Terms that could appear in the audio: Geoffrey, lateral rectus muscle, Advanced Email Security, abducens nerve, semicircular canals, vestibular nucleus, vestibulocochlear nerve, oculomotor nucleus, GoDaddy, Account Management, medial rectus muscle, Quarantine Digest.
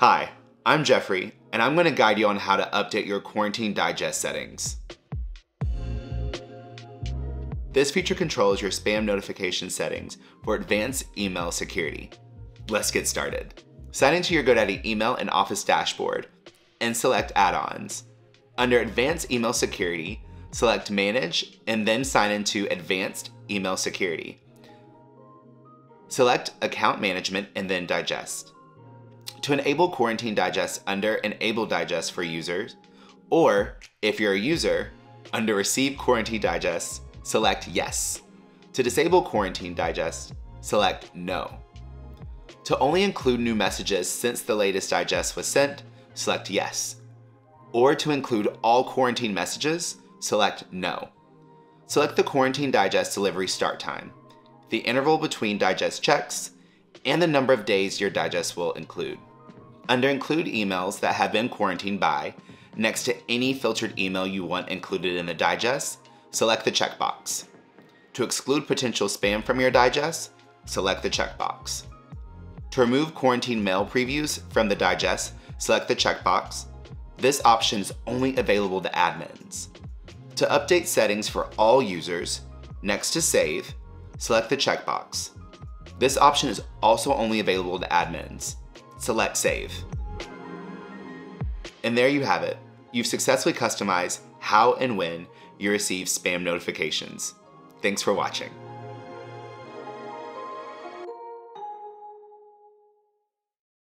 Hi, I'm Geoffrey, and I'm going to guide you on how to update your Quarantine Digest settings. This feature controls your spam notification settings for Advanced Email Security. Let's get started. Sign into your GoDaddy email and Office dashboard and select Add-ons. Under Advanced Email Security, select Manage and then sign into Advanced Email Security. Select Account Management and then Digest. To enable Quarantine Digest under Enable Digest for users, or if you're a user, under Receive Quarantine Digest, select Yes. To disable Quarantine Digest, select No. To only include new messages since the latest digest was sent, select Yes. Or to include all quarantine messages, select No. Select the Quarantine Digest delivery start time, the interval between digest checks, and the number of days your digest will include. Under Include Emails that have been quarantined by, next to any filtered email you want included in the digest, select the checkbox. To exclude potential spam from your digest, select the checkbox. To remove quarantine mail previews from the digest, select the checkbox. This option is only available to admins. To update settings for all users, next to Save, select the checkbox. This option is also only available to admins. Select Save. And there you have it. You've successfully customized how and when you receive spam notifications. Thanks for watching.